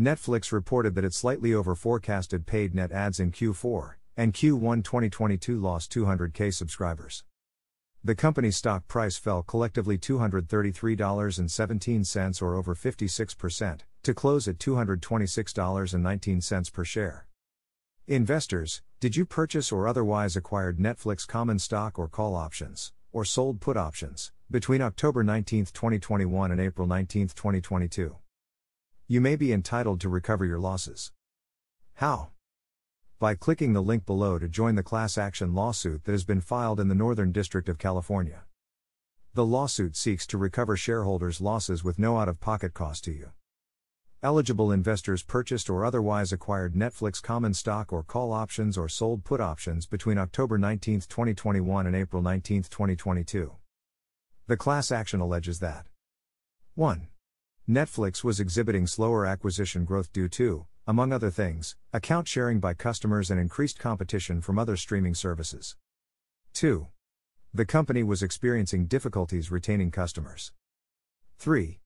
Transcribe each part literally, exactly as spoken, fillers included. Netflix reported that its slightly over forecasted paid net adds in Q four and Q one twenty twenty-two lost two hundred thousand subscribers. The company's stock price fell collectively two hundred thirty-three dollars and seventeen cents or over fifty-six percent, to close at two hundred twenty-six dollars and nineteen cents per share. Investors, did you purchase or otherwise acquired Netflix common stock or call options, or sold put options, between October nineteenth twenty twenty-one and April nineteenth twenty twenty-two? You may be entitled to recover your losses. How? By clicking the link below to join the class action lawsuit that has been filed in the Northern District of California. The lawsuit seeks to recover shareholders' losses with no out-of-pocket cost to you. Eligible investors purchased or otherwise acquired Netflix common stock or call options or sold put options between October nineteenth twenty twenty-one and April nineteenth twenty twenty-two. The class action alleges that one. Netflix was exhibiting slower acquisition growth due to, among other things, account sharing by customers and increased competition from other streaming services. two. The company was experiencing difficulties retaining customers. three.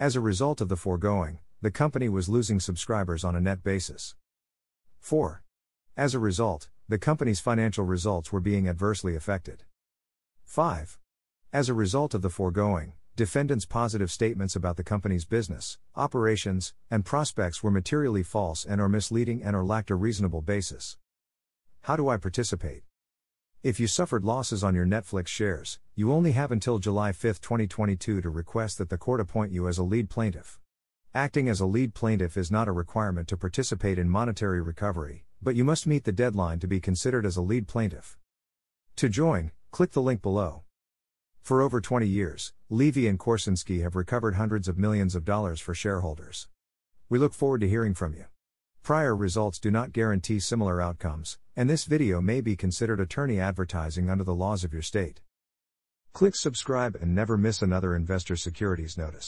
As a result of the foregoing, the company was losing subscribers on a net basis. four. As a result, the company's financial results were being adversely affected. five. As a result of the foregoing, defendants' positive statements about the company's business, operations, and prospects were materially false and or misleading and or lacked a reasonable basis. How do I participate? If you suffered losses on your Netflix shares, you only have until July fifth twenty twenty-two to request that the court appoint you as a lead plaintiff. Acting as a lead plaintiff is not a requirement to participate in monetary recovery, but you must meet the deadline to be considered as a lead plaintiff. To join, click the link below. For over twenty years, Levy and Korsinski have recovered hundreds of millions of dollars for shareholders. We look forward to hearing from you. Prior results do not guarantee similar outcomes, and this video may be considered attorney advertising under the laws of your state. Click subscribe and never miss another investor securities notice.